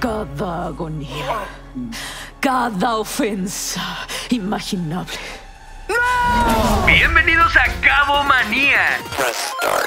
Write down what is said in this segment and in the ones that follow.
Cada agonía, cada ofensa imaginable. ¡No! Bienvenidos a GaboMania. Press start.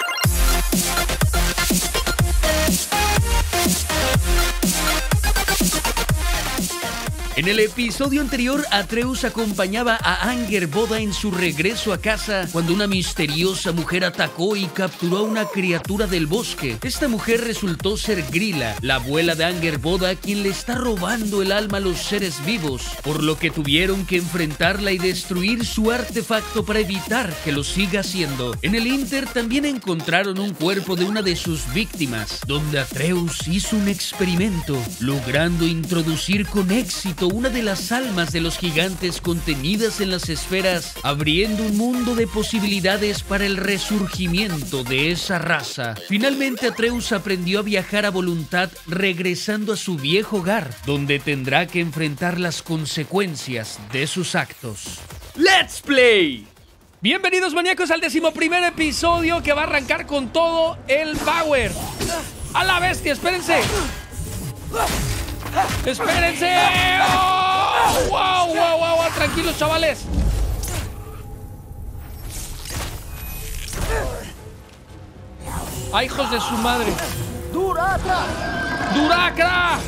En el episodio anterior, Atreus acompañaba a Angerboda en su regreso a casa cuando una misteriosa mujer atacó y capturó a una criatura del bosque. Esta mujer resultó ser Grilla, la abuela de Angerboda, quien le está robando el alma a los seres vivos, por lo que tuvieron que enfrentarla y destruir su artefacto para evitar que lo siga haciendo. En el Inter también encontraron un cuerpo de una de sus víctimas, donde Atreus hizo un experimento, logrando introducir con éxito una de las almas de los gigantes contenidas en las esferas, abriendo un mundo de posibilidades para el resurgimiento de esa raza. Finalmente Atreus aprendió a viajar a voluntad, regresando a su viejo hogar, donde tendrá que enfrentar las consecuencias de sus actos. ¡Let's play! Bienvenidos maníacos al 11º episodio que va a arrancar con todo el power. ¡A la bestia! ¡Espérense! ¡Espérense! ¡Oh! ¡Wow, wow, wow! Tranquilos, chavales. ¡Ay, hijos de su madre! ¡Duracra! ¡Duracra!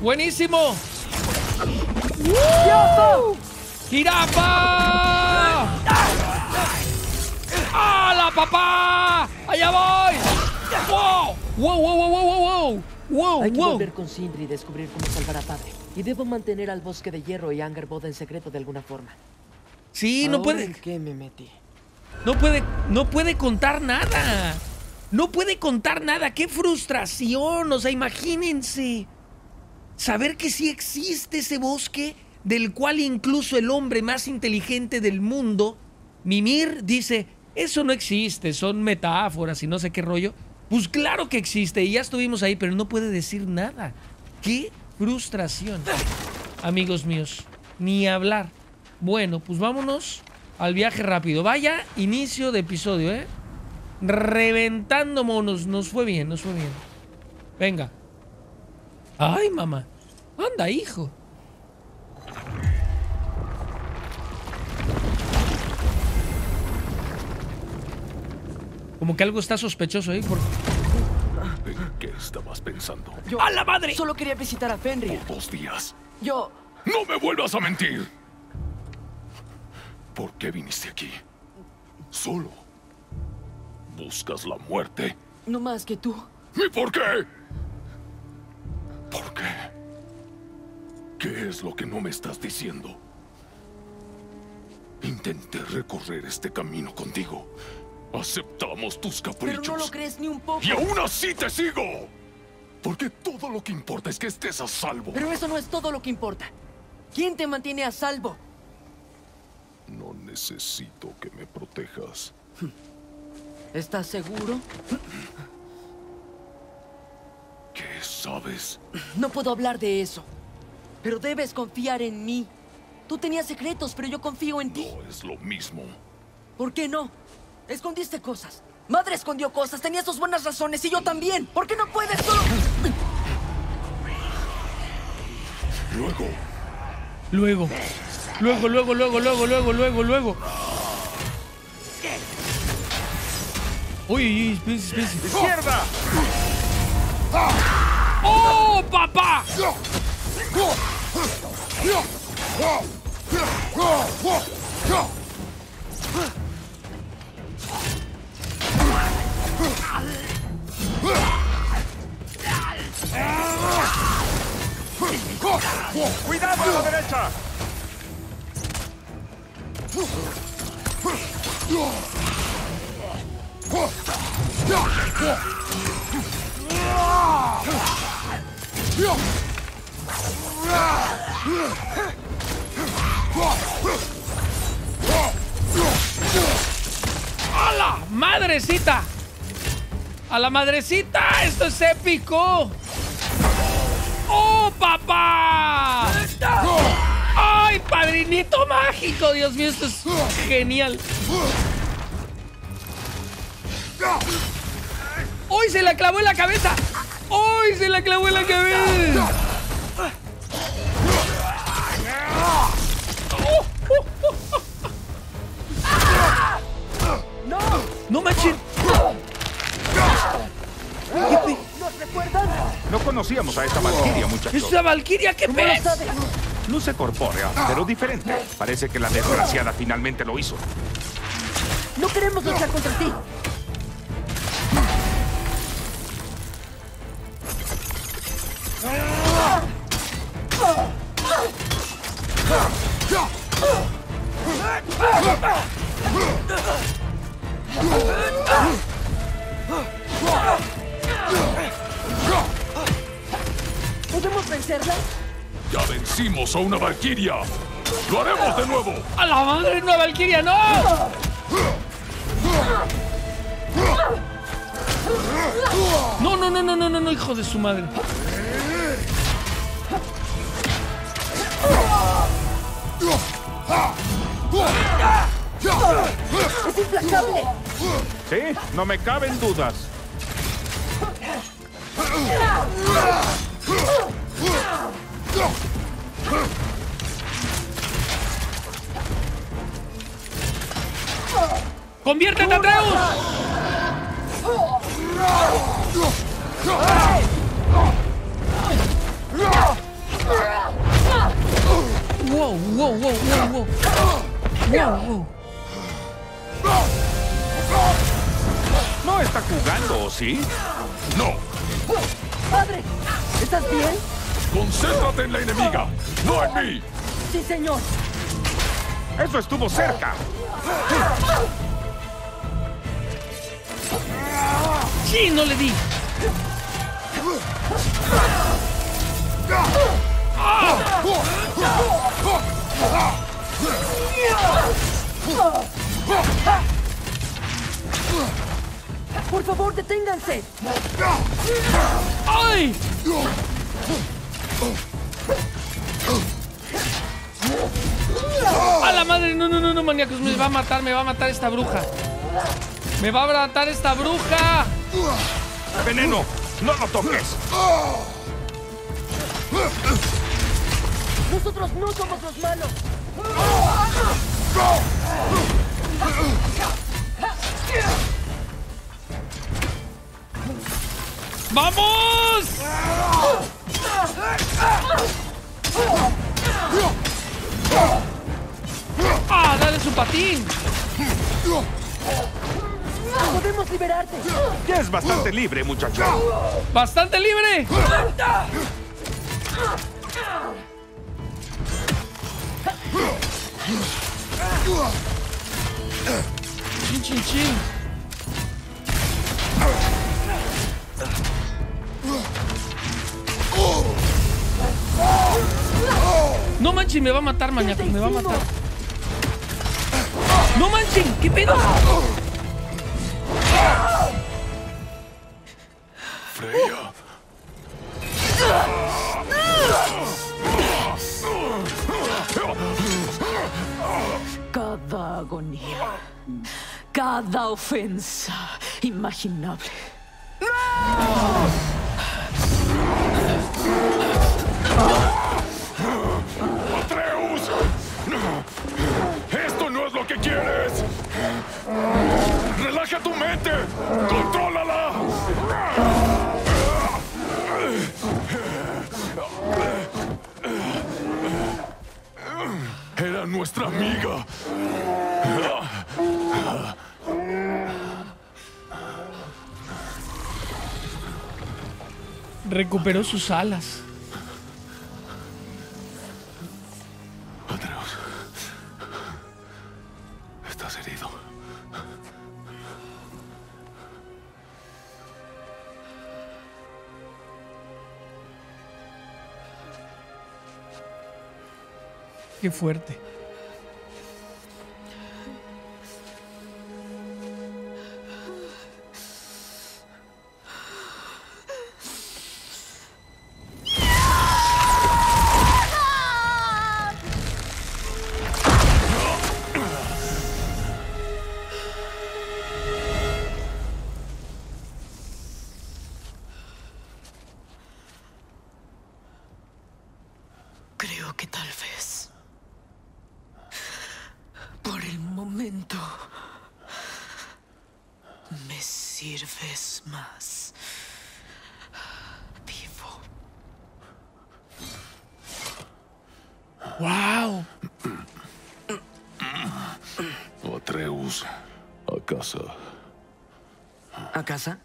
¡Buenísimo! ¡Jirapa! ¡Hala, papá! ¡Allá voy! ¡Wow! ¡Wow, wow, wow, wow, wow! ¡Wow! Hay que volver con Sindri y descubrir cómo salvar a padre. Y debo mantener al bosque de hierro y Angerboda en secreto de alguna forma. Sí, ahora no puede. ¿En qué me metí? No puede contar nada. No puede contar nada. ¡Qué frustración! O sea, imagínense. Saber que sí existe ese bosque del cual incluso el hombre más inteligente del mundo, Mimir, dice: eso no existe, son metáforas y no sé qué rollo. Pues claro que existe y ya estuvimos ahí, pero no puede decir nada. ¡Qué frustración! Amigos míos, ni hablar. Bueno, pues vámonos al viaje rápido. Vaya inicio de episodio, ¿eh? Reventando monos. Nos fue bien, nos fue bien. Venga. ¡Ay, mamá! ¡Anda, hijo! Como que algo está sospechoso ahí. ¿En qué estabas pensando? Yo, ¡a la madre! Solo quería visitar a Fenrir. Por 2 días. Yo... ¡No me vuelvas a mentir! ¿Por qué viniste aquí? Solo. ¿Buscas la muerte? No más que tú. ¿Y por qué? ¿Por qué? ¿Qué es lo que no me estás diciendo? Intenté recorrer este camino contigo. Aceptamos tus caprichos. Pero no lo crees ni un poco. Y aún así te sigo. Porque todo lo que importa es que estés a salvo. Pero eso no es todo lo que importa. ¿Quién te mantiene a salvo? No necesito que me protejas. ¿Estás seguro? ¿Qué sabes? No puedo hablar de eso. Pero debes confiar en mí. Tú tenías secretos, pero yo confío en ti. No es lo mismo. ¿Por qué no? Escondiste cosas. Madre escondió cosas. Tenía sus buenas razones y yo también. ¿Por qué no puedes solo? Luego. Uy, espérense. ¡Izquierda! ¡Oh, papá! ¡Cuidado a la derecha! ¡Hala! ¡Madrecita! ¡A la madrecita! ¡Esto es épico! ¡Oh, papá! ¡Ay, padrinito mágico! Dios mío, esto es genial. ¡Hoy se la clavó en la cabeza! ¡Hoy se la clavó en la cabeza! ¡No! ¡No manchen! ¿Nos recuerdan? No conocíamos a esta Valkiria, muchachos. ¡Esta Valkiria, qué pez! Luce corpórea, pero diferente. Parece que la desgraciada finalmente lo hizo. No queremos luchar contra ti. ¿Podemos vencerla? ¡Ya vencimos a una Valkiria! ¡Lo haremos de nuevo! ¡A la madre, una Valkiria, no! ¡No, no, no, no, no, no, no, hijo de su madre! ¡Es implacable! Sí, no me caben dudas. ¡Conviértete, Atreus! ¡Wow, wow, wow, wow, wow! ¡Wow, wow! No está jugando, ¿sí? ¡No! ¡Padre! ¿Estás bien? ¡Concéntrate en la enemiga! ¡No en mí! ¡Sí, señor! ¡Eso estuvo cerca! ¡Sí, no le di! ¡Por favor, deténganse! ¡Ay! ¡A la madre! No, no, no, no, maníacos. Me va a matar esta bruja. ¡Me va a matar esta bruja! ¡Veneno! ¡No lo toques! ¡Nosotros no somos los malos! ¡Vamos! ¡Ah, dale su patín! ¡Podemos liberarte! Ya es bastante libre, muchacho. ¡Bastante libre! ¡Chin, chin, chin! No manchen, me va a matar, maníaco, me va a matar. No manchen, ¿qué pedo? Freya. Cada agonía, cada ofensa imaginable. ¡Atreus! ¡Esto no es lo que quieres! ¡Relaja tu mente! ¡Contrólala! ¡Era nuestra amiga! Recuperó sus alas. Atreus. Estás herido. Qué fuerte. Creo que tal vez, por el momento, me sirves más vivo. ¡Wow! Atreus, a casa. ¿A casa?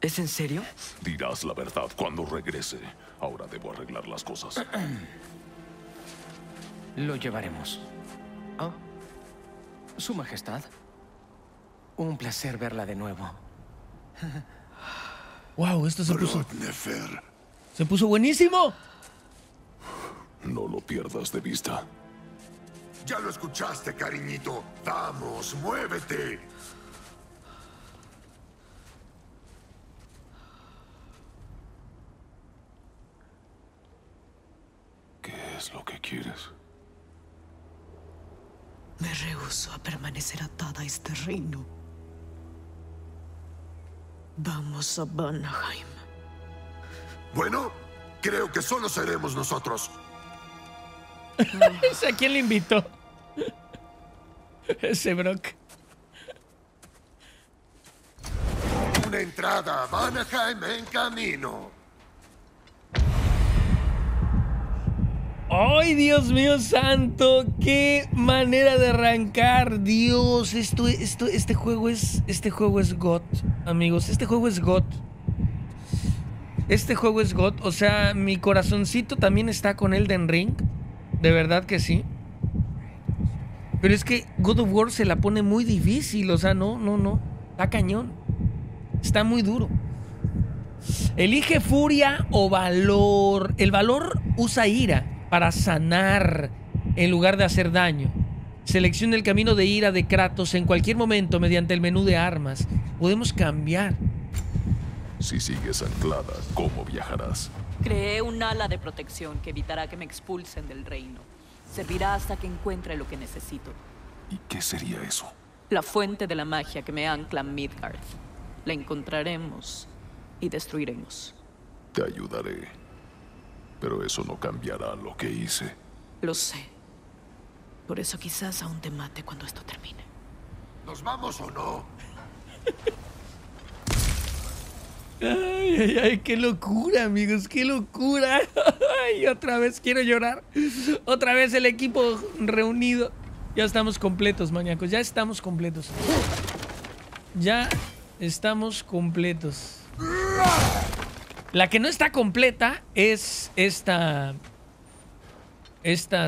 ¿Es en serio? Dirás la verdad cuando regrese. Ahora debo arreglar las cosas. Lo llevaremos. ¿Ah? Su Majestad. Un placer verla de nuevo. Wow, esto se puso... ¡Se puso buenísimo! No lo pierdas de vista. Ya lo escuchaste, cariñito. ¡Vamos, muévete! Es lo que quieres. Me rehúso a permanecer atada a este reino. Vamos a Vanaheim. Bueno, creo que solo seremos nosotros. ¿A quién le invitó? Ese Brock. Una entrada a Vanaheim en camino. ¡Ay, Dios mío santo! ¡Qué manera de arrancar! Dios, este juego es God, amigos. Este juego es God. O sea, mi corazoncito también está con Elden Ring. De verdad que sí. Pero es que God of War se la pone muy difícil. O sea, no. Está cañón. Está muy duro. Elige furia o valor. El valor usa ira para sanar en lugar de hacer daño. Selecciona el camino de ira de Kratos en cualquier momento mediante el menú de armas. Podemos cambiar. Si sigues anclada, ¿cómo viajarás? Creé un ala de protección que evitará que me expulsen del reino. Servirá hasta que encuentre lo que necesito. ¿Y qué sería eso? La fuente de la magia que me ancla en Midgard. La encontraremos y destruiremos. Te ayudaré. Pero eso no cambiará lo que hice. Lo sé. Por eso quizás aún te mate cuando esto termine. ¿Nos vamos o no? Ay, ay, ay, qué locura, amigos, qué locura. Ay, otra vez quiero llorar. Otra vez el equipo reunido. Ya estamos completos, maníacos. Ya estamos completos. Ya estamos completos. La que no está completa es esta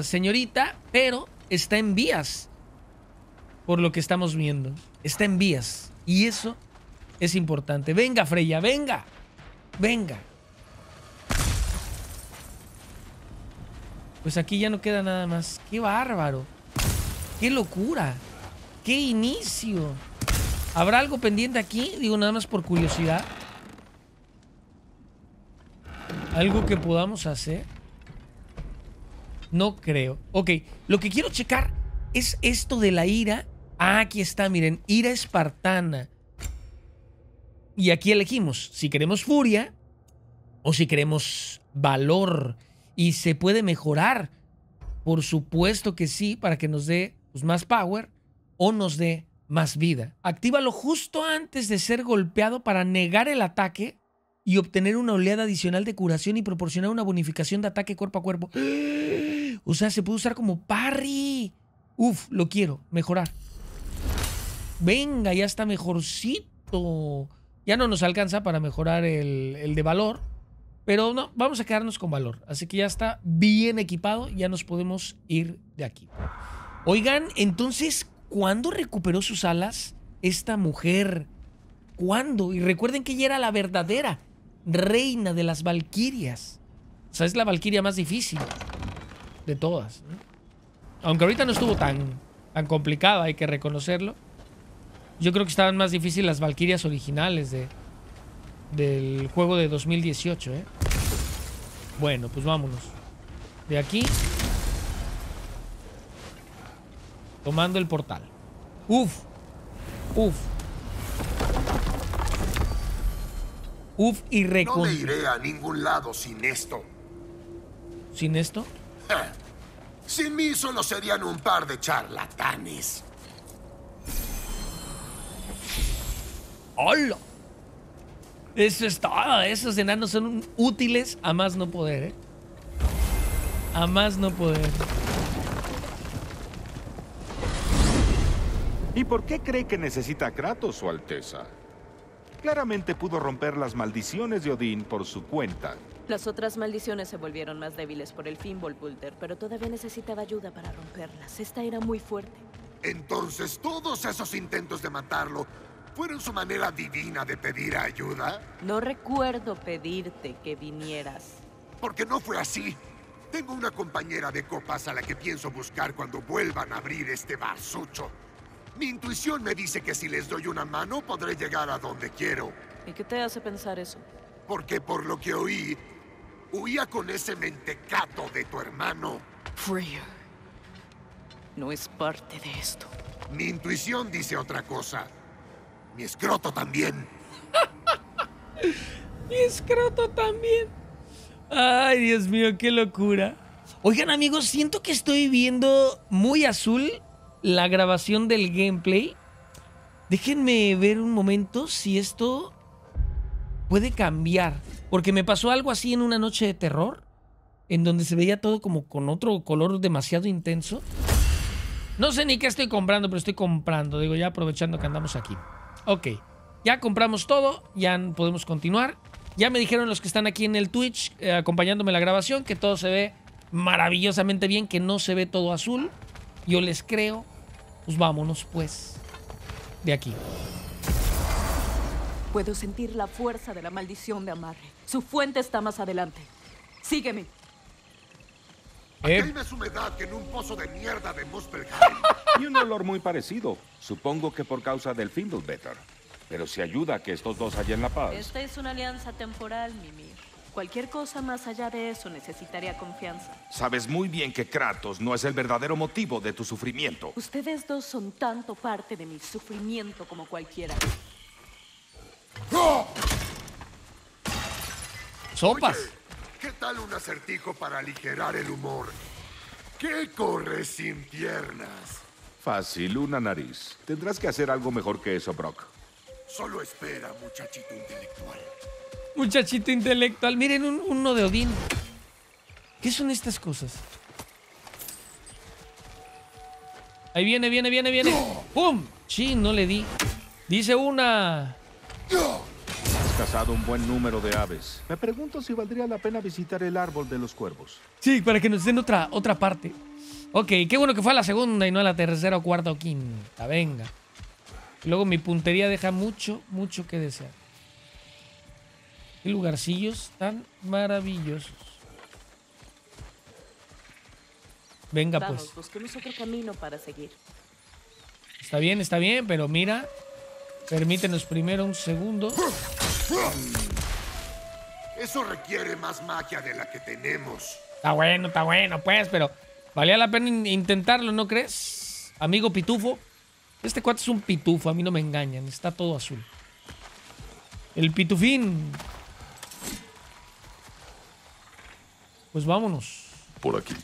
señorita, pero está en vías, por lo que estamos viendo. Está en vías, y eso es importante. Venga, Freya, venga, venga. Pues aquí ya no queda nada más. ¡Qué bárbaro! ¡Qué locura! ¡Qué inicio! ¿Habrá algo pendiente aquí? Digo, nada más por curiosidad. ¿Algo que podamos hacer? No creo. Ok, lo que quiero checar es esto de la ira. Ah, aquí está, miren. Ira espartana. Y aquí elegimos si queremos furia o si queremos valor. Y se puede mejorar. Por supuesto que sí, para que nos dé pues, más power o nos dé más vida. Actívalo justo antes de ser golpeado para negar el ataque y obtener una oleada adicional de curación y proporcionar una bonificación de ataque cuerpo a cuerpo. O sea, se puede usar como parry. Uf, lo quiero mejorar. Venga, ya está mejorcito. Ya no nos alcanza para mejorar el de valor. Pero no, vamos a quedarnos con valor. Así que ya está bien equipado. Ya nos podemos ir de aquí. Oigan, entonces, ¿cuándo recuperó sus alas esta mujer? ¿Cuándo? Y recuerden que ella era la verdadera reina de las Valkirias. O sea, es la Valkiria más difícil de todas, ¿no? Aunque ahorita no estuvo tan complicada, hay que reconocerlo. Yo creo que estaban más difíciles las Valkirias originales del juego de 2018, ¿eh? Bueno, pues vámonos. De aquí. Tomando el portal. Uf. Uf. Uf, y recontra. No me iré a ningún lado sin esto. ¿Sin esto? Sin mí solo serían un par de charlatanes. ¡Hola! Eso es todo. Esos enanos son útiles a más no poder, ¿eh? A más no poder. ¿Y por qué cree que necesita a Kratos, Su Alteza? Claramente pudo romper las maldiciones de Odín por su cuenta. Las otras maldiciones se volvieron más débiles por el Fimbulwinter, pero todavía necesitaba ayuda para romperlas. Esta era muy fuerte. Entonces, todos esos intentos de matarlo fueron su manera divina de pedir ayuda. No recuerdo pedirte que vinieras. Porque no fue así. Tengo una compañera de copas a la que pienso buscar cuando vuelvan a abrir este barsucho. Mi intuición me dice que si les doy una mano, podré llegar a donde quiero. ¿Y qué te hace pensar eso? Porque por lo que oí, huía con ese mentecato de tu hermano. Freyr no es parte de esto. Mi intuición dice otra cosa. Mi escroto también. Mi escroto también. Ay, Dios mío, qué locura. Oigan, amigos, siento que estoy viendo muy azul la grabación del gameplay. Déjenme ver un momento si esto puede cambiar, porque me pasó algo así en una noche de terror, en donde se veía todo como con otro color demasiado intenso. No sé ni qué estoy comprando, pero estoy comprando. Digo, ya aprovechando que andamos aquí. Ok, ya compramos todo, ya podemos continuar. Ya me dijeron los que están aquí en el Twitch acompañándome en la grabación que todo se ve maravillosamente bien, que no se ve todo azul. Yo les creo. Pues vámonos, pues, de aquí. Puedo sentir la fuerza de la maldición de amarre. Su fuente está más adelante. Sígueme. Aquel es humedad que en un pozo de mierda de Muspelheim. Y un olor muy parecido. Supongo que por causa del Fimbulvetr. Pero si ayuda a que estos dos hallen la paz. Esta es una alianza temporal, Mimir. Cualquier cosa más allá de eso necesitaría confianza. Sabes muy bien que Kratos no es el verdadero motivo de tu sufrimiento. Ustedes dos son tanto parte de mi sufrimiento como cualquiera. ¡Oh! ¡Sopas! Oye, ¿qué tal un acertijo para aligerar el humor? ¿Qué corre sin piernas? Fácil, una nariz. Tendrás que hacer algo mejor que eso, Brock. Solo espera, muchachito intelectual. Muchachito intelectual. Miren, uno de Odín. ¿Qué son estas cosas? Ahí viene. ¡No! ¡Pum! Sí, no le di. Dice una... Has cazado un buen número de aves. Me pregunto si valdría la pena visitar el árbol de los cuervos. Sí, para que nos den otra parte. Ok, qué bueno que fue a la segunda y no a la tercera o cuarta o quinta. Venga. Luego mi puntería deja mucho que desear. Qué lugarcillos tan maravillosos. Venga, pues. Vamos, busquemos otro camino para seguir. Está bien, pero mira... Permítenos primero un segundo. Eso requiere más magia de la que tenemos. Está bueno, pues, pero valía la pena intentarlo, ¿no crees? Amigo pitufo. Este cuate es un pitufo, a mí no me engañan. Está todo azul. El pitufín. Pues vámonos. Por aquí.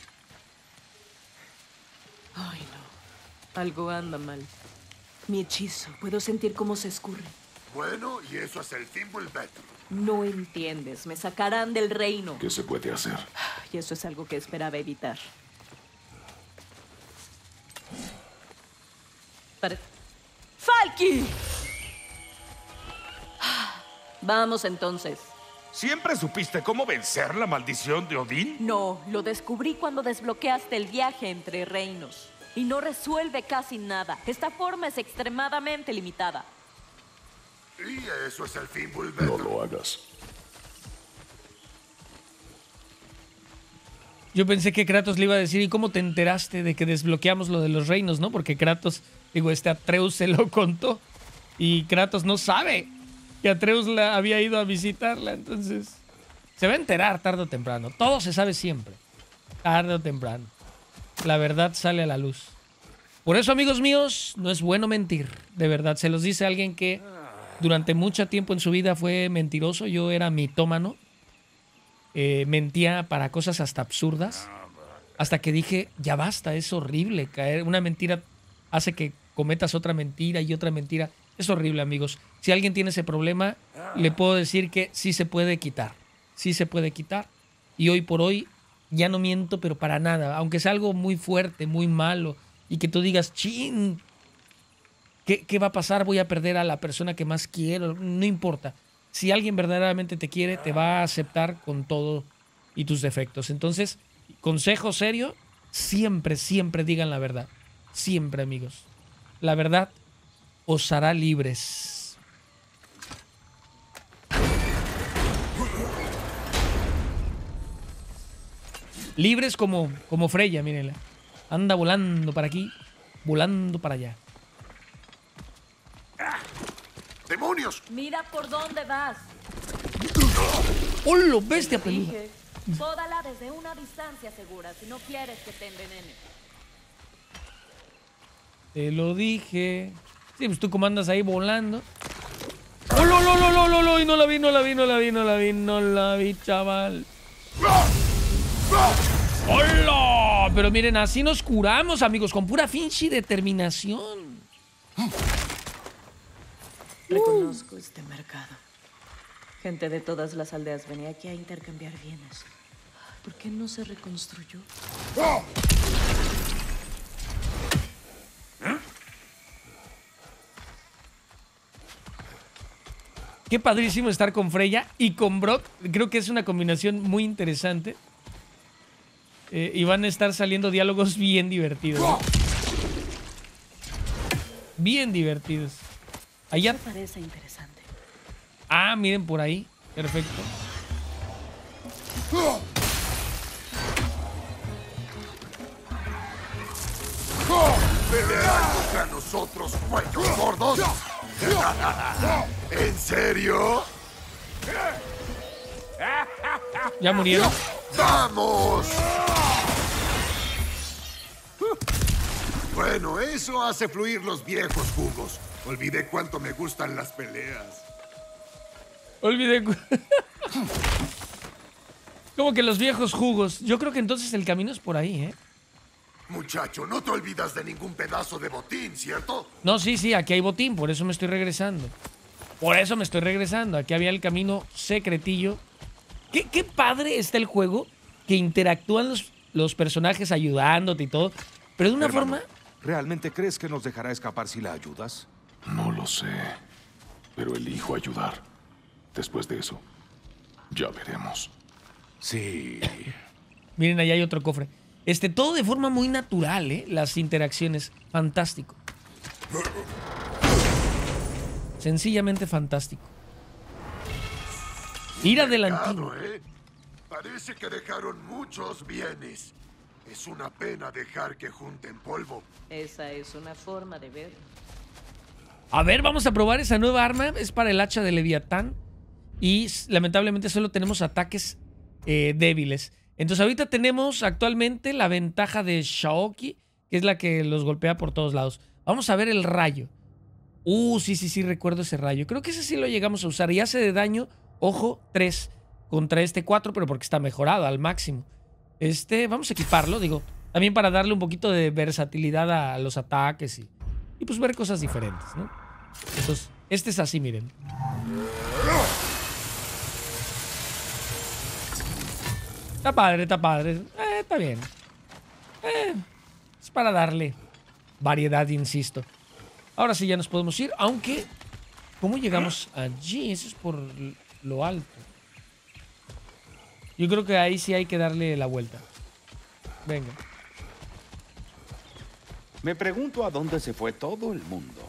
Ay, no. Algo anda mal. Mi hechizo. Puedo sentir cómo se escurre. Bueno, y eso es el Fimbulvetr. No entiendes. Me sacarán del reino. ¿Qué se puede hacer? Y eso es algo que esperaba evitar. ¡Falky! Vamos, entonces. ¿Siempre supiste cómo vencer la maldición de Odín? No, lo descubrí cuando desbloqueaste el viaje entre reinos. Y no resuelve casi nada. Esta forma es extremadamente limitada. Y eso es el Fimbulvetr. No lo hagas. Yo pensé que Kratos le iba a decir, ¿y cómo te enteraste de que desbloqueamos lo de los reinos, no? Porque Kratos, digo, este Atreus se lo contó. Y Kratos no sabe que Atreus la había ido a visitarla. Entonces, se va a enterar tarde o temprano. Todo se sabe siempre. Tarde o temprano. La verdad sale a la luz. Por eso, amigos míos, no es bueno mentir. De verdad, se los dice alguien que durante mucho tiempo en su vida fue mentiroso. Yo era mitómano. Mentía para cosas hasta absurdas. Hasta que dije, ya basta, es horrible caer. Una mentira hace que cometas otra mentira y otra mentira. Es horrible, amigos. Si alguien tiene ese problema, le puedo decir que sí se puede quitar. Sí se puede quitar. Y hoy por hoy ya no miento, pero para nada. Aunque sea algo muy fuerte, muy malo, y que tú digas, chin, ¿qué va a pasar? Voy a perder a la persona que más quiero. No importa. Si alguien verdaderamente te quiere, te va a aceptar con todo y tus defectos. Entonces, consejo serio, siempre, siempre digan la verdad. Siempre, amigos. La verdad os hará libres. Libres como Freya, mírenla. Anda volando para aquí, volando para allá. ¡Ah! ¡Demonios! Mira por dónde vas. ¡Hola, bestia peluda! Sódala desde una distancia segura si no quieres que te envenene. Te lo dije. Sí, pues tú comandas ahí volando. ¡Oh, lo! No la vi, chaval. ¡Hola! Pero miren, así nos curamos, amigos, con pura finchi determinación. Reconozco este mercado. Gente de todas las aldeas venía aquí a intercambiar bienes. ¿Por qué no se reconstruyó? ¡Oh! Qué padrísimo estar con Freya y con Brock. Creo que es una combinación muy interesante. Y van a estar saliendo diálogos bien divertidos. ¿No? Bien divertidos. Allá. Me parece interesante. Ah, miren por ahí. Perfecto. ¿Pelean contra nosotros, cuellos gordos? ¿En serio? ¿Ya murieron? ¡Vamos! Bueno, eso hace fluir los viejos jugos. Olvidé cuánto me gustan las peleas. Como que los viejos jugos. Yo creo que entonces el camino es por ahí, ¿eh? Muchacho, no te olvidas de ningún pedazo de botín, ¿cierto? No, sí, aquí hay botín, por eso me estoy regresando. Aquí había el camino secretillo. Qué padre está el juego, que interactúan los personajes ayudándote y todo. Pero de una forma... ¿Realmente crees que nos dejará escapar si la ayudas? No lo sé, pero elijo ayudar. Después de eso, ya veremos. Sí. Miren, allá hay otro cofre. Todo de forma muy natural, ¿eh? Las interacciones. Fantástico. Sencillamente fantástico. Ir adelante. Parece que dejaron muchos bienes. Es una pena dejar que junten polvo. Esa es una forma de verlo. A ver, vamos a probar esa nueva arma. Es para el hacha de Leviatán. Y lamentablemente solo tenemos ataques débiles. Entonces ahorita tenemos actualmente la ventaja de Shaoki, que es la que los golpea por todos lados. Vamos a ver el rayo. Sí, recuerdo ese rayo. Creo que ese sí lo llegamos a usar. Y hace de daño, ojo, 3 contra 4, pero porque está mejorado al máximo. Vamos a equiparlo, digo, también para darle un poquito de versatilidad a los ataques y pues ver cosas diferentes, ¿no? Entonces, es así, miren. Está padre, está padre. Está bien. Es para darle variedad, insisto. Ahora sí ya nos podemos ir, aunque... ¿Cómo llegamos allí? Eso es por lo alto. Yo creo que ahí sí hay que darle la vuelta. Venga. Me pregunto a dónde se fue todo el mundo.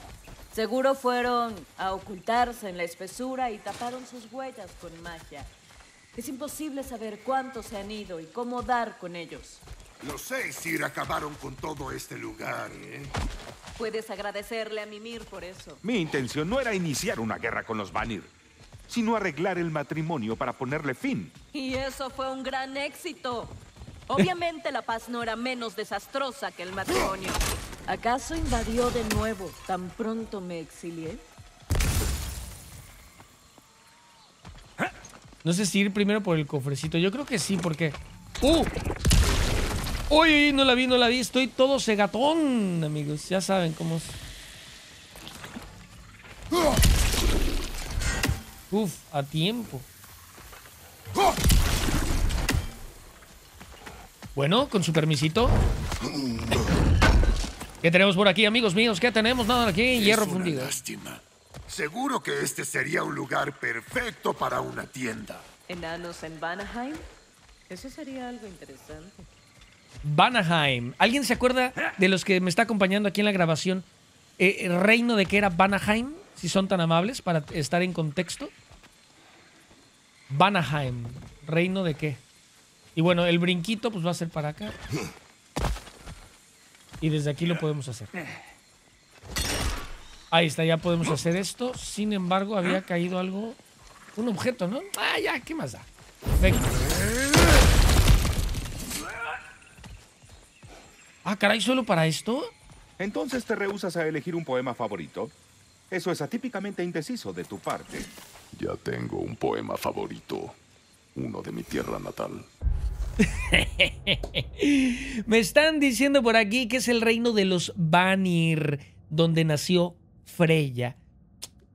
Seguro fueron a ocultarse en la espesura y taparon sus huellas con magia. Es imposible saber cuántos se han ido y cómo dar con ellos. Los Æsir acabaron con todo este lugar, ¿eh? Puedes agradecerle a Mimir por eso. Mi intención no era iniciar una guerra con los Vanir, sino arreglar el matrimonio para ponerle fin. Y eso fue un gran éxito. Obviamente la paz no era menos desastrosa que el matrimonio. ¿Acaso invadió de nuevo tan pronto me exilié? No sé si ir primero por el cofrecito. Yo creo que sí, porque... Uy, no la vi, no la vi. Estoy todo cegatón, amigos. Ya saben cómo es. Uf, a tiempo. Bueno, con su permisito. ¿Qué tenemos por aquí, amigos míos? ¿Qué tenemos? Nada aquí, hierro fundido. Lástima. Seguro que este sería un lugar perfecto para una tienda. ¿Enanos en Vanaheim? Eso sería algo interesante. Vanaheim. ¿Alguien se acuerda de los que me está acompañando aquí en la grabación? ¿El reino de qué era Vanaheim? Si son tan amables para estar en contexto. Vanaheim. ¿Reino de qué? Y bueno, el brinquito pues va a ser para acá. Y desde aquí lo podemos hacer. Ahí está, ya podemos hacer esto. Sin embargo, había caído algo. Un objeto, ¿no? Ah, ya, ¿qué más da? Venga. Ah, caray, ¿solo para esto? Entonces te rehusas a elegir un poema favorito. Eso es atípicamente indeciso de tu parte. Ya tengo un poema favorito. Uno de mi tierra natal. Me están diciendo por aquí que es el reino de los Vanir, donde nació Freya.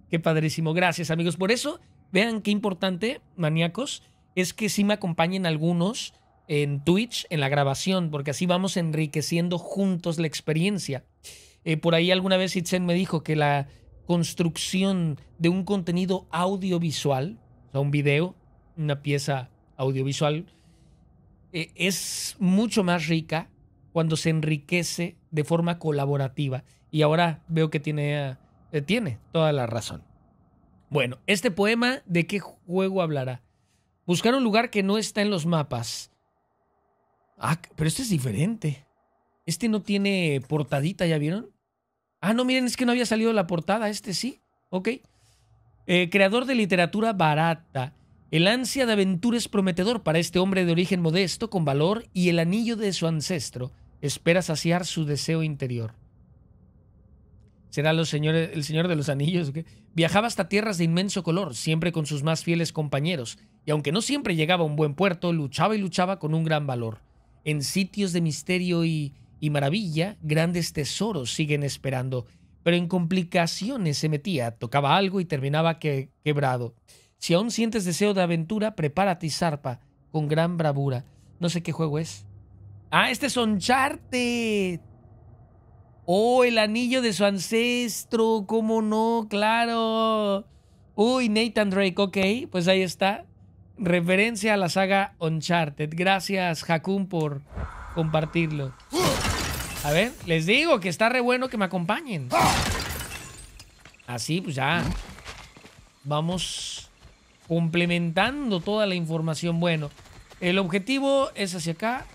Qué padrísimo. Gracias, amigos. Por eso, vean qué importante, maníacos, es que sí me acompañen algunos en Twitch, en la grabación, porque así vamos enriqueciendo juntos la experiencia. Por ahí alguna vez Itzen me dijo que la construcción de un contenido audiovisual, o sea, un video, una pieza audiovisual, es mucho más rica cuando se enriquece de forma colaborativa. Y ahora veo que tiene toda la razón. Bueno, este poema, ¿de qué juego hablará? Buscar un lugar que no está en los mapas. Ah, pero este es diferente. Este no tiene portadita, ¿ya vieron? Ah, no, miren, es que no había salido la portada. Este sí, ok. Creador de literatura barata. El ansia de aventura es prometedor para este hombre de origen modesto, con valor y el anillo de su ancestro. Espera saciar su deseo interior. ¿Será el señor de los anillos? ¿Qué? Viajaba hasta tierras de inmenso color, siempre con sus más fieles compañeros. Y aunque no siempre llegaba a un buen puerto, luchaba y luchaba con un gran valor. En sitios de misterio y maravilla, grandes tesoros siguen esperando. Pero en complicaciones se metía, tocaba algo y terminaba quebrado. Si aún sientes deseo de aventura, prepárate y zarpa con gran bravura. No sé qué juego es. ¡Ah, este es Uncharted! ¡Oh, el anillo de su ancestro! ¡Cómo no! ¡Claro! ¡Uy, Nathan Drake! Ok, pues ahí está. Referencia a la saga Uncharted. Gracias, Hakun, por compartirlo. A ver, les digo que está re bueno que me acompañen. Así, pues ya. Vamos complementando toda la información. Bueno, el objetivo es hacia acá.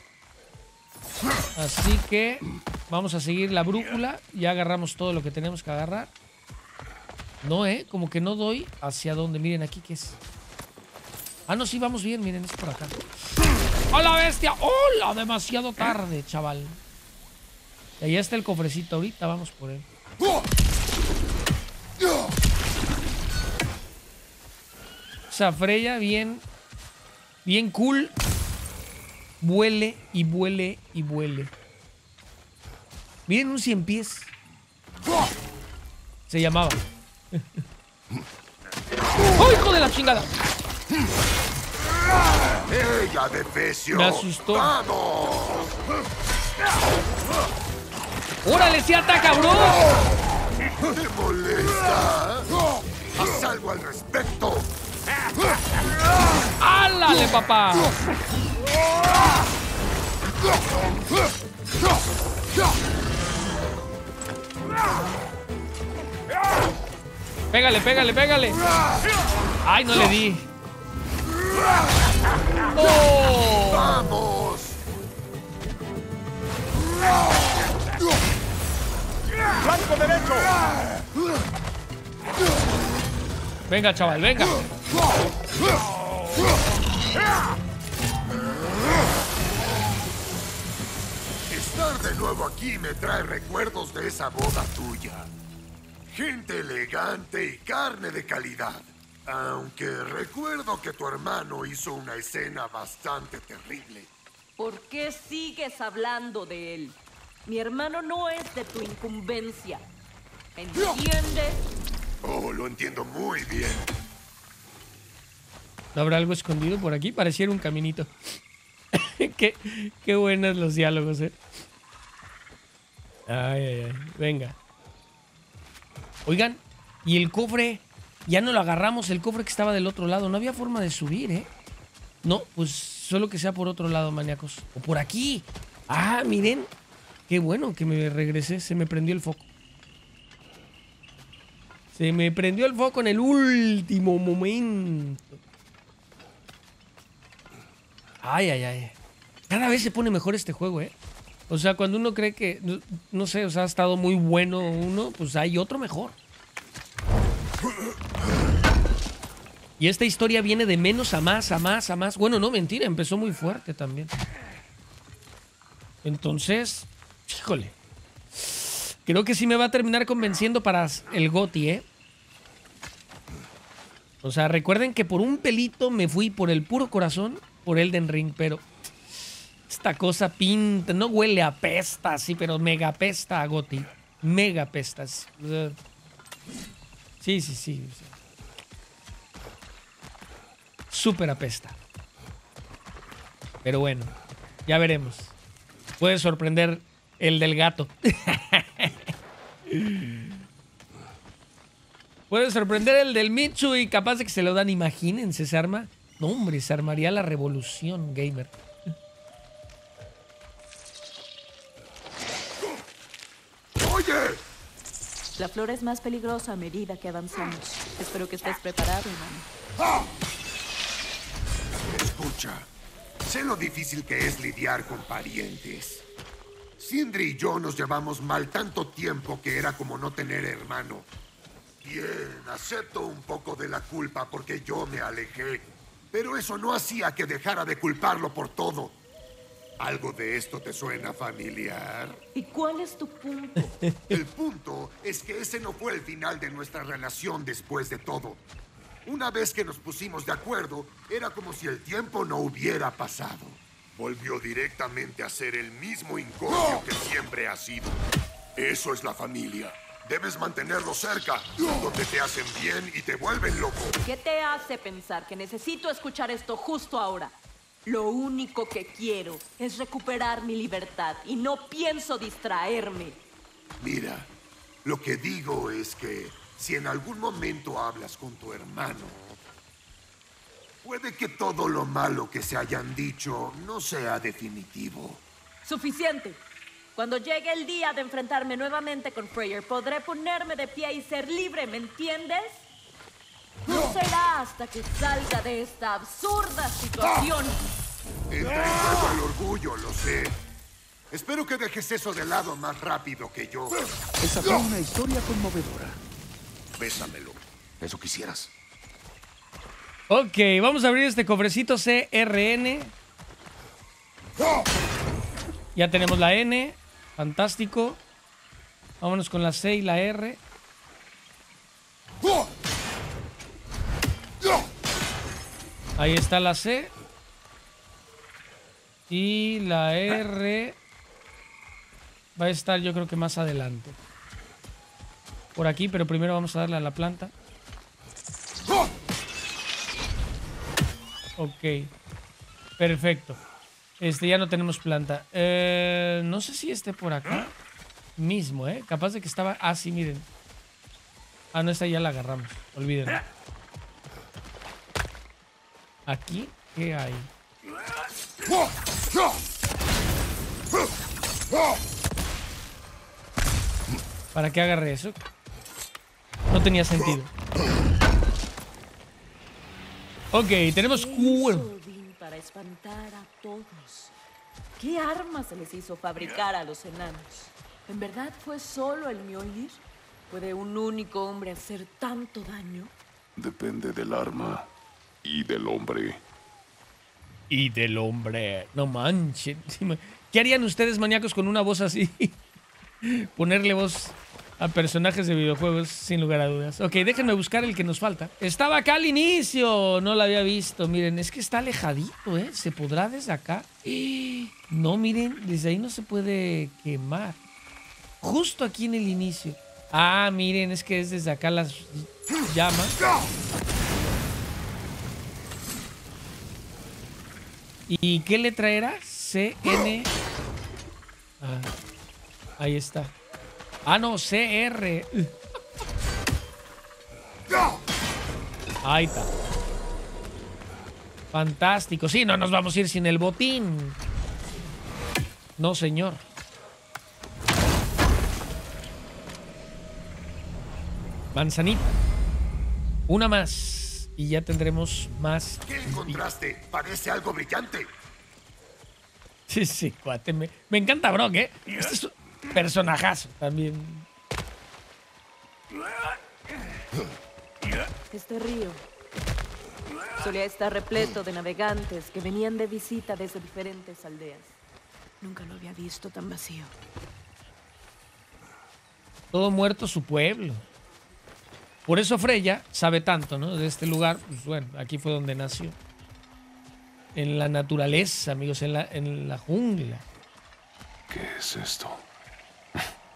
Así que vamos a seguir la brújula. Ya agarramos todo lo que tenemos que agarrar. No, como que no doy hacia dónde. Miren aquí qué es. Ah, no, sí, vamos bien. Miren, es por acá. ¡Hola, bestia! ¡Hola! Demasiado tarde, chaval. Ahí está el cofrecito ahorita. Vamos por él. A Freya, bien, bien cool. Vuele y vuele y vuele. Miren, un 100 pies. Se llamaba. ¡Oh, hijo de la chingada! ¡Ella de pecio! Me asustó. ¡Vamos! ¡Órale, sí ataca, bro! ¿Te molesta? ¡Haz algo al respecto! ¡Álale, papá! Pégale, pégale, pégale. Ay, no le di. ¡Oh! ¡Vamos! ¡Blanco derecho! Venga, chaval, venga. Estar de nuevo aquí me trae recuerdos de esa boda tuya. Gente elegante y carne de calidad. Aunque recuerdo que tu hermano hizo una escena bastante terrible. ¿Por qué sigues hablando de él? Mi hermano no es de tu incumbencia. ¿Entiendes? Oh, lo entiendo muy bien. ¿No habrá algo escondido por aquí? Pareciera un caminito. Qué buenos los diálogos, ¿eh? Ay, ay, ay. Venga. Oigan, ¿y el cofre? Ya no lo agarramos, el cofre que estaba del otro lado. No había forma de subir, ¿eh? No, pues solo que sea por otro lado, maníacos. O por aquí. Ah, miren. Qué bueno que me regresé. Se me prendió el foco. Se me prendió el foco en el último momento. Ay, ay, ay. Cada vez se pone mejor este juego, ¿eh? O sea, cuando uno cree que, no sé, o sea, ha estado muy bueno uno, pues hay otro mejor. Y esta historia viene de menos a más, a más, a más. Bueno, no, mentira, empezó muy fuerte también. Entonces, híjole. Creo que sí me va a terminar convenciendo para el GOTY, ¿eh? O sea, recuerden que por un pelito me fui por el puro corazón por Elden Ring, pero esta cosa pinta, no huele a pesta, sí, pero mega pesta a GOTY. Mega pestas. Sí, sí, sí. Súper apesta. Pero bueno, ya veremos. Puede sorprender el del gato. Puede sorprender el del Michu y capaz de que se lo dan. Imagínense, se arma. No, hombre, se armaría la revolución gamer. ¡Oye! La flor es más peligrosa a medida que avanzamos. Espero que estés preparado, hermano. Escucha, sé lo difícil que es lidiar con parientes. Sindri y yo nos llevamos mal tanto tiempo que era como no tener hermano. Bien, acepto un poco de la culpa porque yo me alejé. Pero eso no hacía que dejara de culparlo por todo. ¿Algo de esto te suena familiar? ¿Y cuál es tu punto? El punto es que ese no fue el final de nuestra relación después de todo. Una vez que nos pusimos de acuerdo, era como si el tiempo no hubiera pasado. Volvió directamente a ser el mismo incordio que siempre ha sido. Eso es la familia. Debes mantenerlo cerca, donde te hacen bien y te vuelven loco. ¿Qué te hace pensar que necesito escuchar esto justo ahora? Lo único que quiero es recuperar mi libertad y no pienso distraerme. Mira, lo que digo es que si en algún momento hablas con tu hermano, puede que todo lo malo que se hayan dicho no sea definitivo. Suficiente. Cuando llegue el día de enfrentarme nuevamente con Freyr, podré ponerme de pie y ser libre, ¿me entiendes? No será hasta que salga de esta absurda situación. Entra en juego el orgullo, lo sé. Espero que dejes eso de lado más rápido que yo. Esa fue una historia conmovedora. Bésamelo. Eso quisieras. Ok, vamos a abrir este cofrecito CRN. Ya tenemos la N. Fantástico. Vámonos con la C y la R. Ahí está la C. Y la R va a estar, yo creo que más adelante. Por aquí, pero primero vamos a darle a la planta. Ok. Perfecto. Ya no tenemos planta. No sé si esté por acá mismo, ¿eh? Capaz de que estaba... Ah, sí, miren. Ah, no, esta ya la agarramos. Olvídenlo. ¿Aquí qué hay? ¿Para qué agarré eso? No tenía sentido. Ok, tenemos... Para espantar a todos. ¿Qué armas se les hizo fabricar a los enanos? ¿En verdad fue solo el Mjolnir? ¿Puede un único hombre hacer tanto daño? Depende del arma y del hombre. Y del hombre. No manchen. ¿Qué harían ustedes, maníacos, con una voz así? Ponerle voz a personajes de videojuegos, sin lugar a dudas. Ok, déjenme buscar el que nos falta. Estaba acá al inicio. No la había visto. Miren, es que está alejadito, ¿eh? ¿Se podrá desde acá? No, miren, desde ahí no se puede quemar. Justo aquí en el inicio. Ah, miren, es que es desde acá las llamas. ¿Y qué letra era? C-N... Ah, ahí está. Ah, no, CR. Ahí está. Fantástico. Sí, no nos vamos a ir sin el botín. No, señor. Manzanita. Una más. Y ya tendremos más. ¿Qué encontraste? Parece algo brillante. Sí, sí, cuate. Me encanta Brock, ¿eh? Este es un personajazo también. Este río solía estar repleto de navegantes que venían de visita desde diferentes aldeas. Nunca lo había visto tan vacío. Todo muerto su pueblo. Por eso Freya sabe tanto, ¿no? De este lugar, pues bueno, aquí fue donde nació. En la naturaleza, amigos, en la jungla. ¿Qué es esto?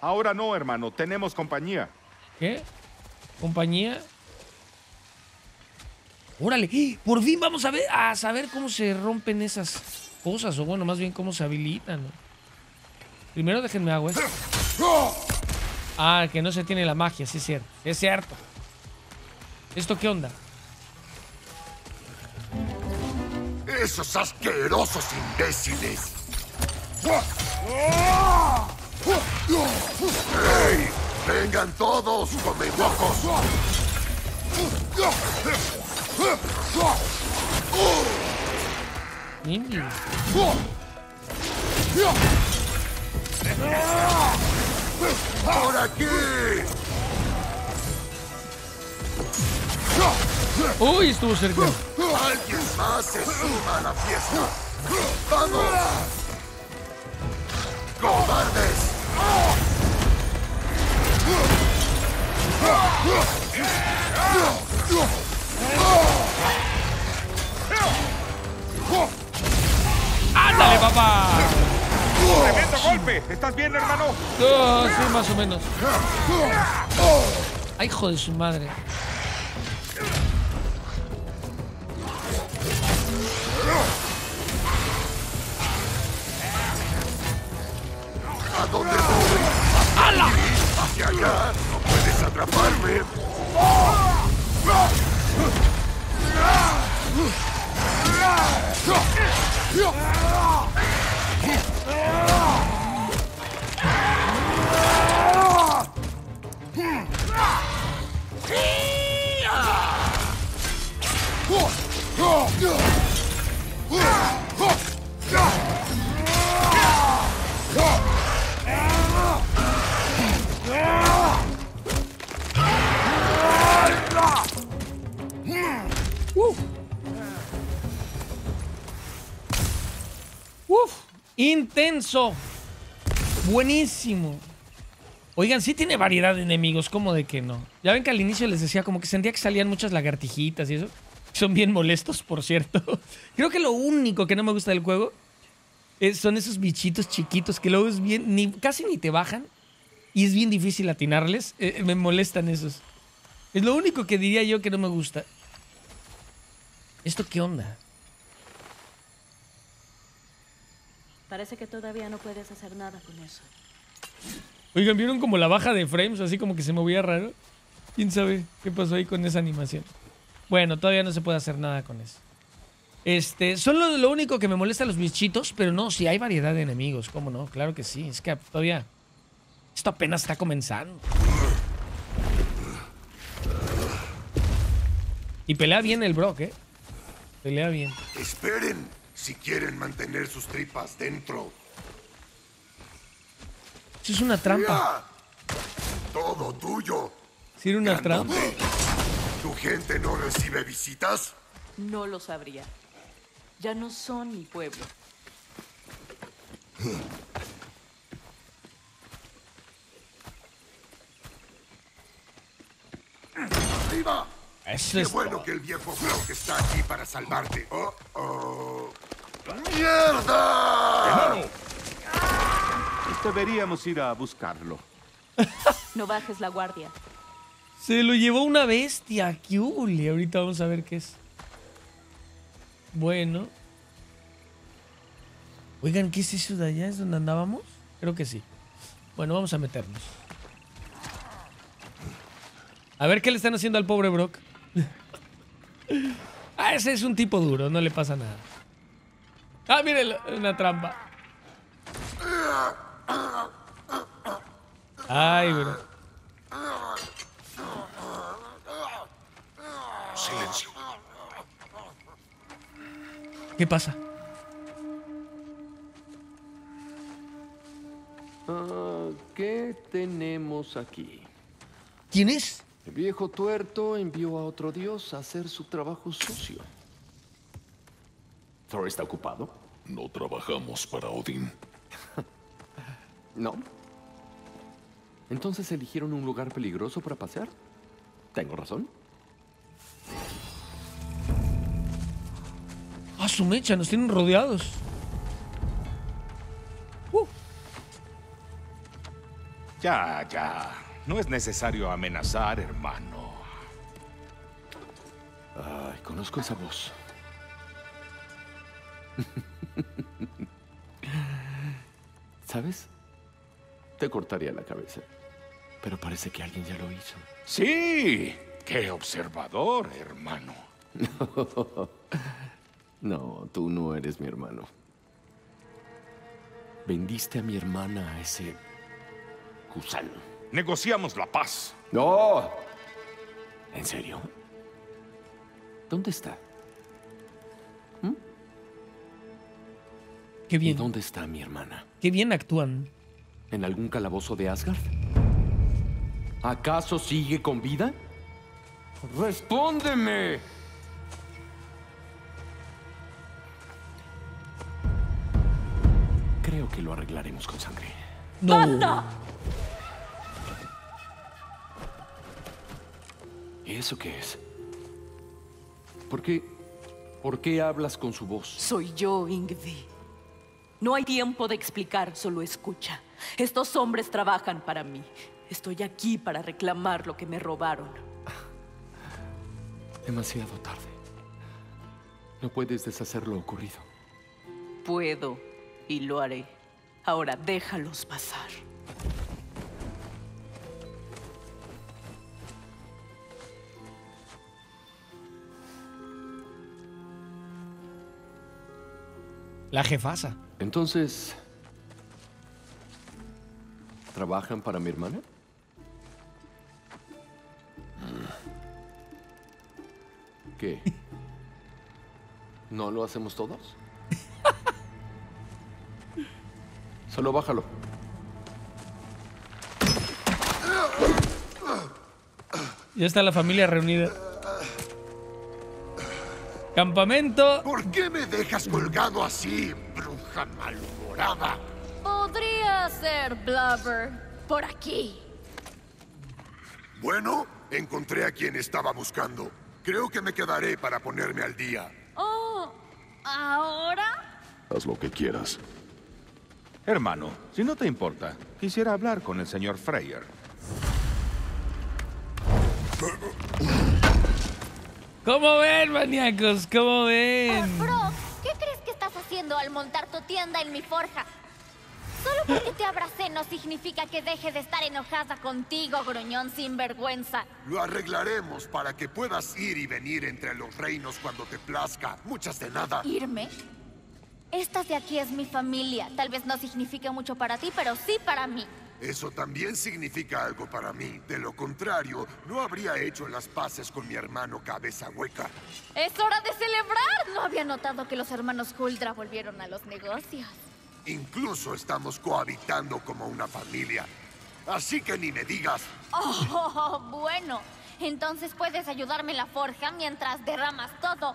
Ahora no, hermano, tenemos compañía. ¿Qué? ¿Compañía? ¡Órale! ¡Eh! Por fin vamos a saber cómo se rompen esas cosas, o bueno, más bien cómo se habilitan. Primero déjenme agua. Ah, que no se tiene la magia, sí es cierto. Es cierto. ¿Esto qué onda? ¡Esos asquerosos imbéciles! ¡Hey! ¡Vengan todos, comejocos! ¡Por aquí! ¡Uy, estuvo cerca! ¡Alguien más se suma a la fiesta! ¡Vamos! ¡Cobardes! ¡Ándale, papá! ¡Tremendo golpe! ¿Estás bien, hermano? Oh, sí, más o menos. ¡Ay, hijo de su madre! ¿A dónde voy? ¡Hala! ¡Hacia allá! ¡No puedes atraparme! Uf, intenso. Buenísimo. Oigan, sí tiene variedad de enemigos, ¿cómo de que no? Ya ven que al inicio les decía como que sentía que salían muchas lagartijitas y eso. Son bien molestos, por cierto. Creo que lo único que no me gusta del juego son esos bichitos chiquitos que luego es bien, casi ni te bajan y es bien difícil atinarles. Me molestan esos. Es lo único que diría yo que no me gusta. ¿Esto qué onda? Parece que todavía no puedes hacer nada con eso. Oigan, ¿vieron como la baja de frames? Así como que se movía raro. ¿Quién sabe qué pasó ahí con esa animación? Bueno, todavía no se puede hacer nada con eso. Solo lo único que me molesta los bichitos, pero no, sí hay variedad de enemigos, ¿cómo no? Claro que sí, es que todavía... Esto apenas está comenzando. Y pelea bien el Brock, ¿eh? Pelea bien. Esperen, si quieren mantener sus tripas dentro. Eso es una trampa. Todo tuyo. ¿Sí era una trampa? ¿Tu gente no recibe visitas? No lo sabría. Ya no son mi pueblo. ¡Viva! Eso es bueno todo. Que el viejo Frog está aquí para salvarte. ¡Oh, oh! ¡Mierda! ¡Hermano! Deberíamos ir a buscarlo. No bajes la guardia. Se lo llevó una bestia. ¡Qué hule! Ahorita vamos a ver qué es. Bueno. Oigan, ¿qué es eso de allá? ¿Es donde andábamos? Creo que sí. Bueno, vamos a meternos. A ver qué le están haciendo al pobre Brock. Ah, ese es un tipo duro. No le pasa nada. Ah, miren, una trampa. Ay, bro. Silencio. ¿Qué pasa? ¿Qué tenemos aquí? ¿Quién es? El viejo tuerto envió a otro dios a hacer su trabajo sucio. ¿Thor está ocupado? No trabajamos para Odín. ¿No? ¿Entonces eligieron un lugar peligroso para pasear? ¿Tengo razón? ¡Ah, su mecha! Nos tienen rodeados. Ya, ya. No es necesario amenazar, hermano. Ay, conozco esa voz. ¿Sabes? Te cortaría la cabeza. Pero parece que alguien ya lo hizo. ¡Sí! ¡Qué observador, hermano! No, tú no eres mi hermano. Vendiste a mi hermana a ese gusano. Negociamos la paz. ¡No! ¿En serio? ¿Dónde está? ¿Mm? Qué bien. ¿Y dónde está mi hermana? Qué bien actúan. ¿En algún calabozo de Asgard? ¿Acaso sigue con vida? ¡Respóndeme! Creo que lo arreglaremos con sangre. ¡No! ¡Basta! ¿Y eso qué es? ¿Por qué hablas con su voz? Soy yo, Ingvi. No hay tiempo de explicar, solo escucha. Estos hombres trabajan para mí. Estoy aquí para reclamar lo que me robaron. Demasiado tarde. No puedes deshacer lo ocurrido. Puedo y lo haré. Ahora déjalos pasar. La jefasa. Entonces, ¿trabajan para mi hermana? ¿Qué? ¿No lo hacemos todos? Solo bájalo. Ya está la familia reunida. Campamento. ¿Por qué me dejas colgado así, bruja malhumorada? Podría ser Blubber por aquí. Bueno, encontré a quien estaba buscando. Creo que me quedaré para ponerme al día. Oh, ¿ahora? Haz lo que quieras. Hermano, si no te importa, quisiera hablar con el señor Freyr. ¿Cómo ven, maníacos? ¿Cómo ven? Oh, Brock, ¿qué crees que estás haciendo al montar tu tienda en mi forja? Solo porque te abracé no significa que deje de estar enojada contigo, gruñón sinvergüenza. Lo arreglaremos para que puedas ir y venir entre los reinos cuando te plazca. Muchas de nada. ¿Irme? Esta de aquí es mi familia. Tal vez no signifique mucho para ti, pero sí para mí. Eso también significa algo para mí. De lo contrario, no habría hecho las paces con mi hermano cabeza hueca. ¡Es hora de celebrar! No había notado que los hermanos Huldra volvieron a los negocios. Incluso estamos cohabitando como una familia. Así que ni me digas. Oh, bueno. Entonces puedes ayudarme en la forja mientras derramas todo.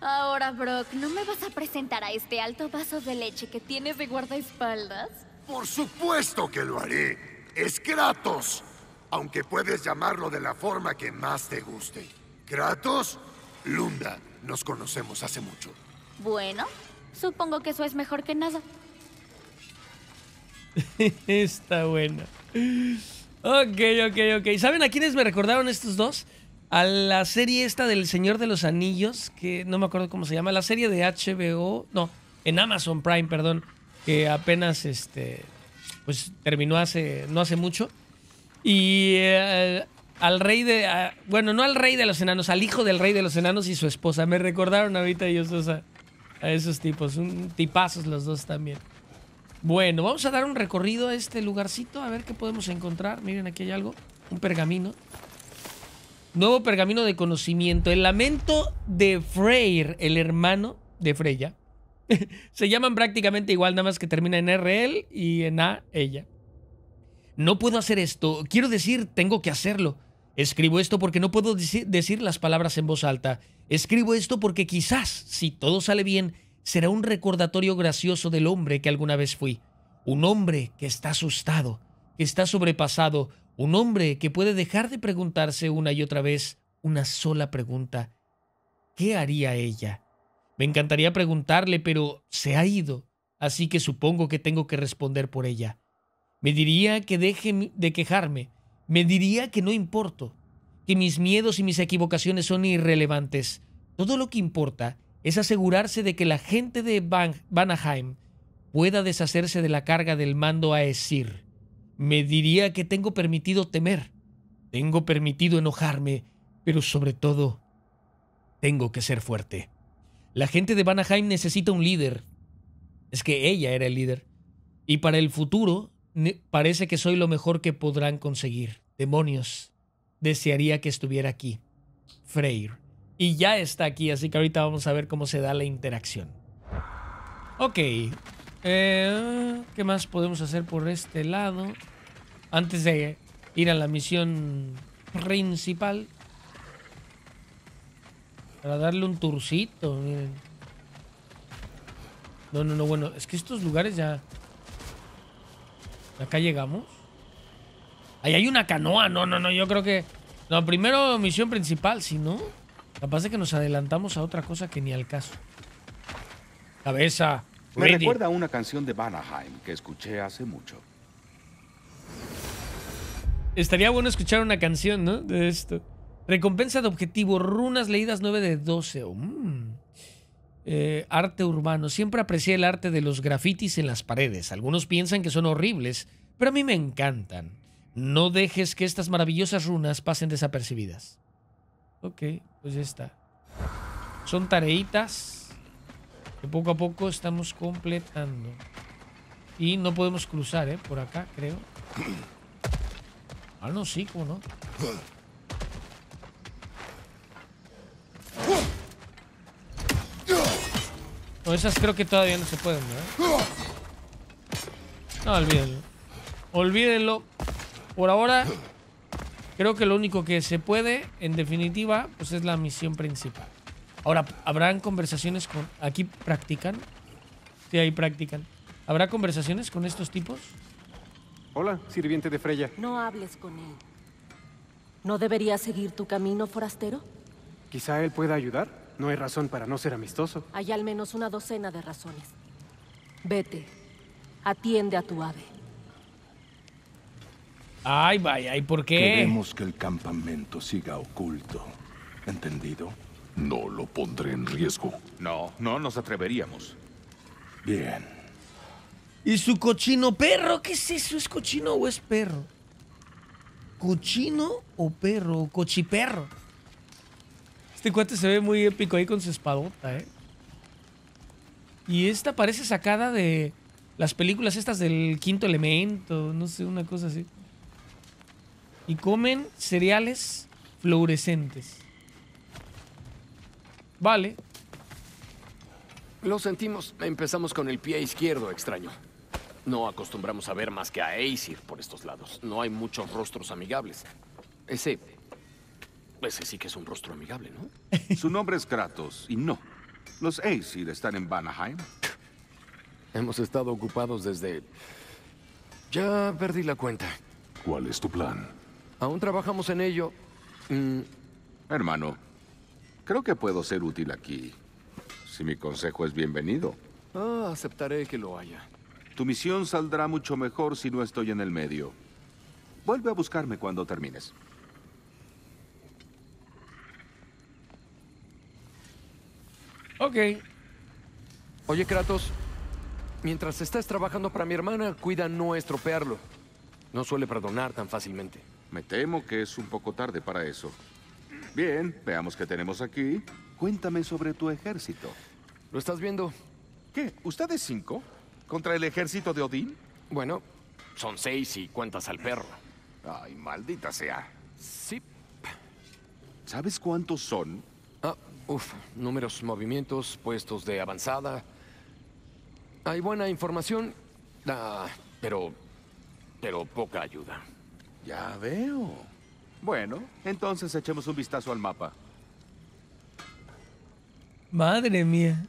Ahora, Brock, ¿no me vas a presentar a este alto vaso de leche que tienes de guardaespaldas? Por supuesto que lo haré. Es Kratos. aunque puedes llamarlo de la forma que más te guste. Kratos, Lunda, nos conocemos hace mucho. Bueno, supongo que eso es mejor que nada. Está buena. Ok. ¿Saben a quiénes me recordaron estos dos? A la serie esta del Señor de los Anillos, que no me acuerdo cómo se llama, la serie de HBO, no, en Amazon Prime, perdón, que apenas pues terminó no hace mucho. Y al rey de, bueno, no al rey de los enanos, al hijo del rey de los enanos y su esposa. Me recordaron ahorita ellos dos a esos tipos, tipazos los dos también. Bueno, vamos a dar un recorrido a este lugarcito, a ver qué podemos encontrar. Miren, aquí hay algo, un pergamino. Nuevo pergamino de conocimiento. El lamento de Freyr, el hermano de Freya. Se llaman prácticamente igual, nada más que termina en R, él, y en A, ella. No puedo hacer esto. Quiero decir, tengo que hacerlo. Escribo esto porque no puedo decir las palabras en voz alta. Escribo esto porque quizás, si todo sale bien, será un recordatorio gracioso del hombre que alguna vez fui. Un hombre que está asustado, que está sobrepasado. Un hombre que puede dejar de preguntarse una y otra vez una sola pregunta. ¿Qué haría ella? Me encantaría preguntarle, pero se ha ido, así que supongo que tengo que responder por ella. Me diría que deje de quejarme. Me diría que no importo, que mis miedos y mis equivocaciones son irrelevantes. Todo lo que importa es asegurarse de que la gente de Vanaheim pueda deshacerse de la carga del mando a Æsir. Me diría que tengo permitido temer, tengo permitido enojarme, pero sobre todo, tengo que ser fuerte. La gente de Vanaheim necesita un líder. Es que ella era el líder. Y para el futuro, parece que soy lo mejor que podrán conseguir. Demonios, desearía que estuviera aquí. Freyr. Y ya está aquí, así que ahorita vamos a ver cómo se da la interacción. Ok. ¿Qué más podemos hacer por este lado? Antes de ir a la misión principal. Para darle un tourcito, miren. No, bueno. Es que estos lugares ya... Acá llegamos. Ahí hay una canoa. No, yo creo que... No, primero misión principal, si no... Capaz de que nos adelantamos a otra cosa que ni al caso. Cabeza. Me recuerda a una canción de Vanaheim que escuché hace mucho. Estaría bueno escuchar una canción, ¿no? De esto. Recompensa de objetivo. Runas leídas 9 de 12. Arte urbano. Siempre aprecié el arte de los grafitis en las paredes. Algunos piensan que son horribles, pero a mí me encantan. No dejes que estas maravillosas runas pasen desapercibidas. Ok, pues ya está. Son tareitas que poco a poco estamos completando. Y no podemos cruzar, ¿eh? Por acá, creo. Ah, no, sí, ¿cómo no? No, esas creo que todavía no se pueden, ¿verdad? No, olvídenlo. Olvídenlo. Por ahora, creo que lo único que se puede, en definitiva, pues es la misión principal. Ahora, ¿habrán conversaciones con...? ¿Aquí practican? Sí, ahí practican. ¿Habrá conversaciones con estos tipos? Hola, sirviente de Freya. No hables con él. ¿No deberías seguir tu camino, forastero? Quizá él pueda ayudar. No hay razón para no ser amistoso. Hay al menos una docena de razones. Vete. Atiende a tu ave. Ay, vaya, ¿y por qué? Queremos que el campamento siga oculto. ¿Entendido? No lo pondré en riesgo. No nos atreveríamos. Bien. ¿Y su cochino perro? ¿Qué es eso? ¿Es cochino o es perro? ¿Cochino o perro? ¿O cochiperro? Este cuate se ve muy épico ahí con su espadota, ¿eh? Y esta parece sacada de las películas estas del Quinto Elemento. No sé, una cosa así. Y comen cereales fluorescentes. Vale. Lo sentimos. Empezamos con el pie izquierdo, extraño. No acostumbramos a ver más que a Æsir por estos lados. No hay muchos rostros amigables. Ese sí que es un rostro amigable, ¿no? Su nombre es Kratos, y no. Los Æsir están en Vanaheim. Hemos estado ocupados desde... Ya perdí la cuenta. ¿Cuál es tu plan? Aún trabajamos en ello. Hermano, creo que puedo ser útil aquí. Si mi consejo es bienvenido. Ah, aceptaré que lo haya. Tu misión saldrá mucho mejor si no estoy en el medio. Vuelve a buscarme cuando termines. Ok. Oye, Kratos, mientras estás trabajando para mi hermana, cuida no estropearlo. No suele perdonar tan fácilmente. Me temo que es un poco tarde para eso. Bien, veamos qué tenemos aquí. Cuéntame sobre tu ejército. ¿Lo estás viendo? ¿Qué? ¿Ustedes 5? ¿Contra el ejército de Odín? Bueno, son 6 y cuentas al perro. Ay, maldita sea. Sí. ¿Sabes cuántos son? Ah, uff, números, movimientos, puestos de avanzada. Hay buena información, pero poca ayuda. Ya veo. Bueno, entonces echemos un vistazo al mapa. Madre mía.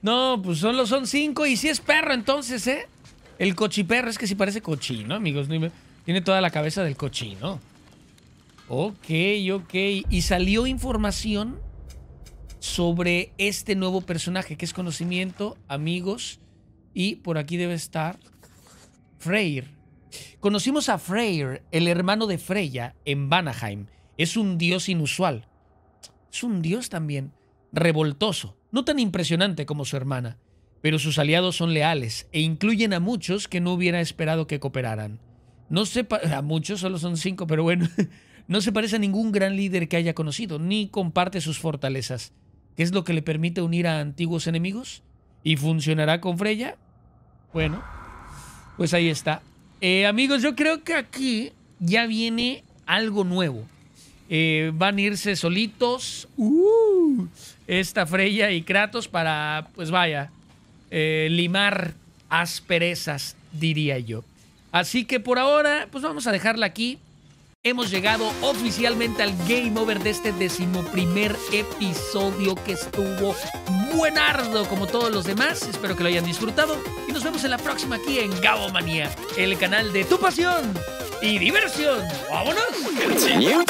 No, pues solo son 5 y sí es perro entonces, ¿eh? El cochiperro, es que sí parece cochino, amigos. Tiene toda la cabeza del cochino. Ok, ok. Y salió información sobre este nuevo personaje, que es conocimiento, amigos. Y por aquí debe estar Freyr. Conocimos a Freyr, el hermano de Freya, en Vanaheim. Es un dios inusual. Es un dios también revoltoso, no tan impresionante como su hermana, pero sus aliados son leales e incluyen a muchos que no hubiera esperado que cooperaran. No se a muchos, solo son 5, pero bueno, no se parece a ningún gran líder que haya conocido, ni comparte sus fortalezas, que es lo que le permite unir a antiguos enemigos. ¿Y funcionará con Freya? Bueno, pues ahí está. Amigos, yo creo que aquí ya viene algo nuevo. Van a irse solitos. Esta Freya y Kratos para, pues vaya, limar asperezas, diría yo. Así que por ahora, pues vamos a dejarla aquí. Hemos llegado oficialmente al Game Over de este 11º episodio, que estuvo buenardo como todos los demás. Espero que lo hayan disfrutado y nos vemos en la próxima aquí en GaboMania, el canal de tu pasión y diversión. ¡Vámonos! Continue.